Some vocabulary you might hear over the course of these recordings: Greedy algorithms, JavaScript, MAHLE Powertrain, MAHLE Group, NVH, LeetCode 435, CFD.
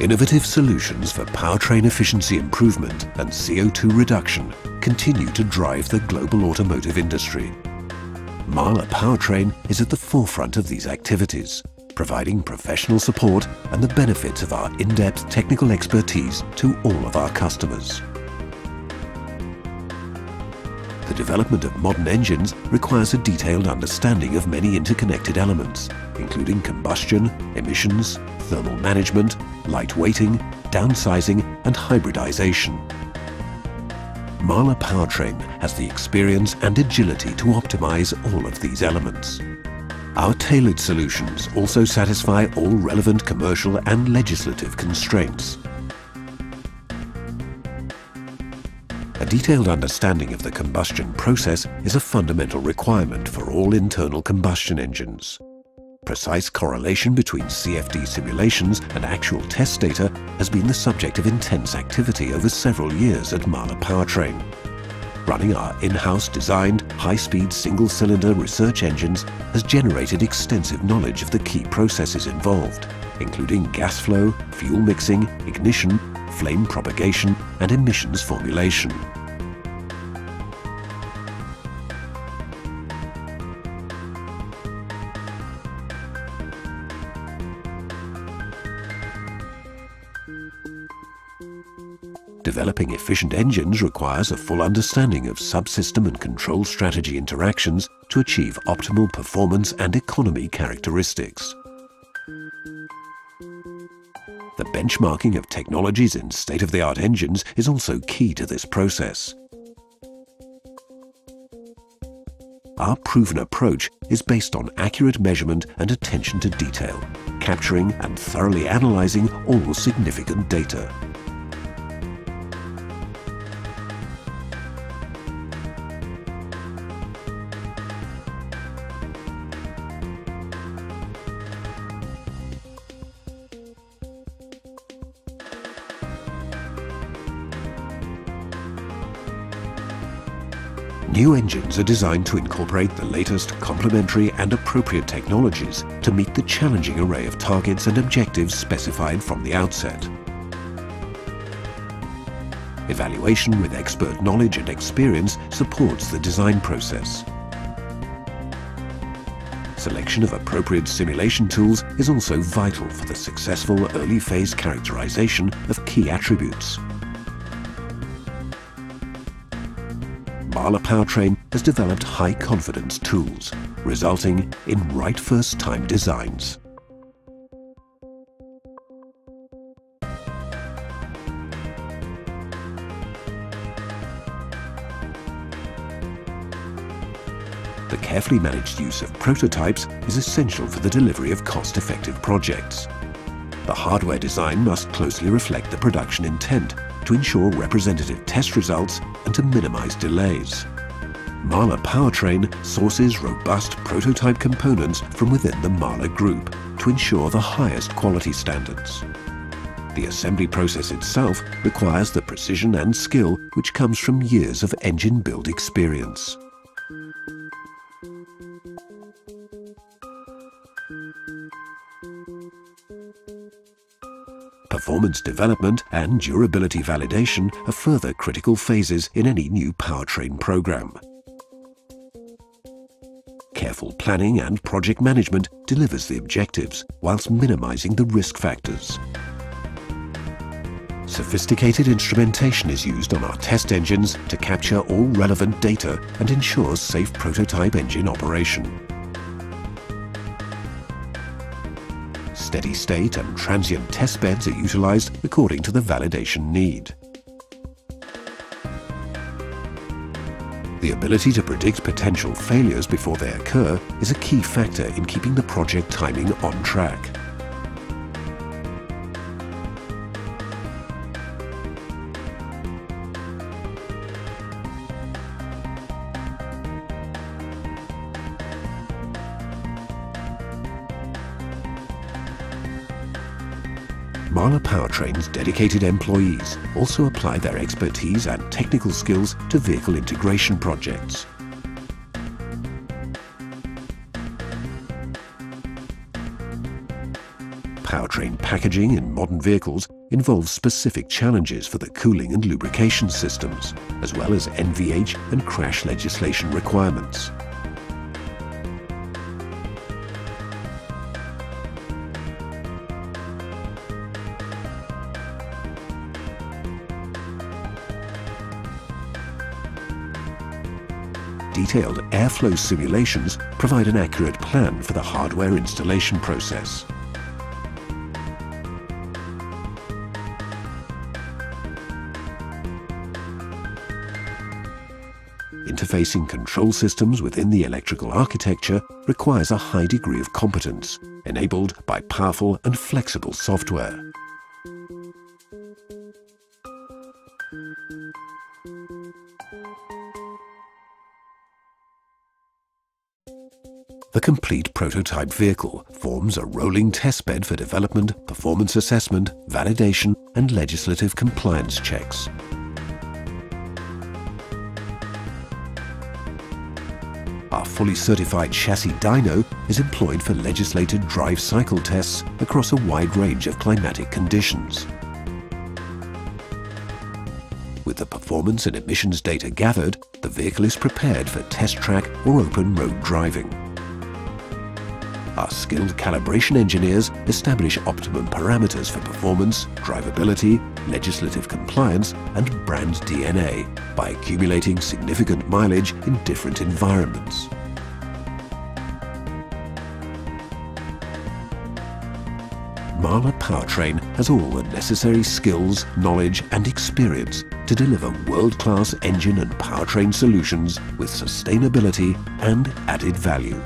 Innovative solutions for powertrain efficiency improvement and CO2 reduction continue to drive the global automotive industry. MAHLE Powertrain is at the forefront of these activities, providing professional support and the benefits of our in-depth technical expertise to all of our customers. The development of modern engines requires a detailed understanding of many interconnected elements, including combustion, emissions, thermal management, lightweighting, downsizing and hybridization. MAHLE Powertrain has the experience and agility to optimize all of these elements. Our tailored solutions also satisfy all relevant commercial and legislative constraints. A detailed understanding of the combustion process is a fundamental requirement for all internal combustion engines. Precise correlation between CFD simulations and actual test data has been the subject of intense activity over several years at MAHLE Powertrain. Running our in-house designed, high-speed single-cylinder research engines has generated extensive knowledge of the key processes involved, including gas flow, fuel mixing, ignition, flame propagation and emissions formulation. Developing efficient engines requires a full understanding of subsystem and control strategy interactions to achieve optimal performance and economy characteristics. The benchmarking of technologies in state-of-the-art engines is also key to this process. Our proven approach is based on accurate measurement and attention to detail, capturing and thoroughly analyzing all significant data. New engines are designed to incorporate the latest complementary and appropriate technologies to meet the challenging array of targets and objectives specified from the outset. Evaluation with expert knowledge and experience supports the design process. Selection of appropriate simulation tools is also vital for the successful early phase characterization of key attributes. MAHLE Powertrain has developed high-confidence tools, resulting in right-first-time designs. The carefully managed use of prototypes is essential for the delivery of cost-effective projects. The hardware design must closely reflect the production intent to ensure representative test results and to minimize delays. MAHLE Powertrain sources robust prototype components from within the MAHLE Group to ensure the highest quality standards. The assembly process itself requires the precision and skill which comes from years of engine build experience. Performance development and durability validation are further critical phases in any new powertrain program. Careful planning and project management delivers the objectives whilst minimizing the risk factors. Sophisticated instrumentation is used on our test engines to capture all relevant data and ensures safe prototype engine operation. Steady state and transient test beds are utilized according to the validation need. The ability to predict potential failures before they occur is a key factor in keeping the project timing on track. MAHLE Powertrain's dedicated employees also apply their expertise and technical skills to vehicle integration projects. powertrain packaging in modern vehicles involves specific challenges for the cooling and lubrication systems, as well as NVH and crash legislation requirements. Detailed airflow simulations provide an accurate plan for the hardware installation process. Interfacing control systems within the electrical architecture requires a high degree of competence, enabled by powerful and flexible software. The complete prototype vehicle forms a rolling testbed for development, performance assessment, validation, and legislative compliance checks. Our fully certified chassis dyno is employed for legislated drive cycle tests across a wide range of climatic conditions. With the performance and emissions data gathered, the vehicle is prepared for test track or open road driving. Our skilled calibration engineers establish optimum parameters for performance, drivability, legislative compliance, and brand DNA by accumulating significant mileage in different environments. MAHLE Powertrain has all the necessary skills, knowledge, and experience to deliver world-class engine and powertrain solutions with sustainability and added value.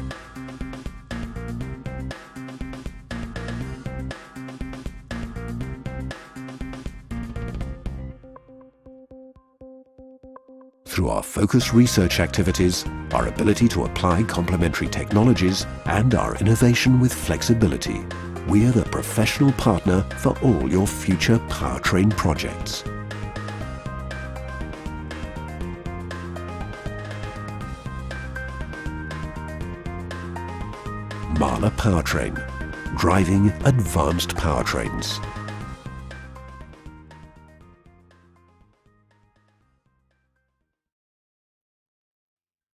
Through our focused research activities, our ability to apply complementary technologies, and our innovation with flexibility, we're the professional partner for all your future powertrain projects. MAHLE Powertrain, driving advanced powertrains.